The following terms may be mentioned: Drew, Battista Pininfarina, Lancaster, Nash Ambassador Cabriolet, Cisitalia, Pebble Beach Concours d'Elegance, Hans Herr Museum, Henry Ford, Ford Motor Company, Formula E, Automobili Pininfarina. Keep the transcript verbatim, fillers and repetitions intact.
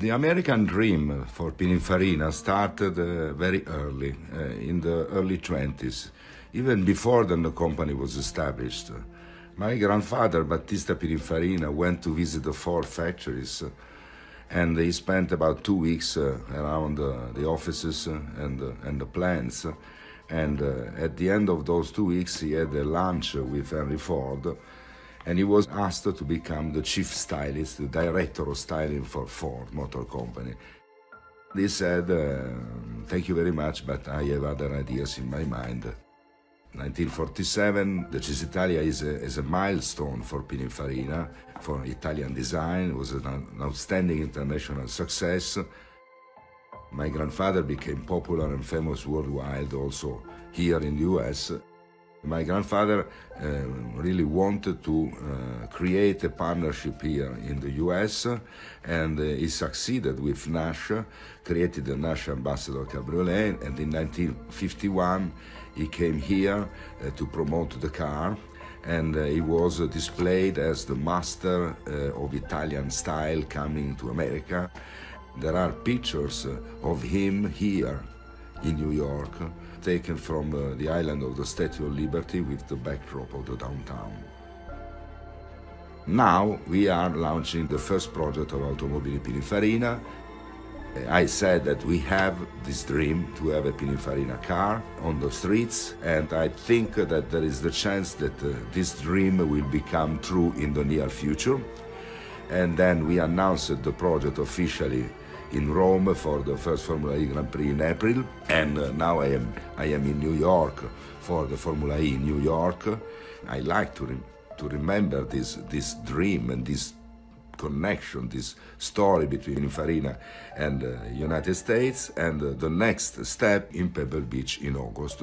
The American dream for Pininfarina started uh, very early, uh, in the early twenties, even before then the company was established. My grandfather, Battista Pininfarina, went to visit the Ford factories, uh, and he spent about two weeks uh, around uh, the offices uh, and, uh, and the plants. And uh, at the end of those two weeks, he had a lunch with Henry Ford, and he was asked to become the chief stylist, the director of styling for Ford Motor Company. He said, uh, thank you very much, but I have other ideas in my mind. nineteen forty-seven, the Cisitalia is a, is a milestone for Pininfarina, for Italian design. It was an outstanding international success. My grandfather became popular and famous worldwide, also here in the U S. My grandfather uh, really wanted to uh, create a partnership here in the U S, and uh, he succeeded with Nash, created the Nash Ambassador Cabriolet, and in nineteen fifty-one he came here uh, to promote the car, and uh, he was uh, displayed as the master uh, of Italian style coming to America. There are pictures of him here in New York, taken from uh, the island of the Statue of Liberty with the backdrop of the downtown. Now we are launching the first project of Automobili Pininfarina. I said that we have this dream to have a Pininfarina car on the streets, and I think that there is the chance that uh, this dream will become true in the near future. And then we announced the project officially in Rome for the first Formula E Grand Prix in April, and uh, now I am, I am in New York for the Formula E in New York. I like to, re to remember this, this dream and this connection, this story between Pininfarina and the uh, United States, and uh, the next step in Pebble Beach in August.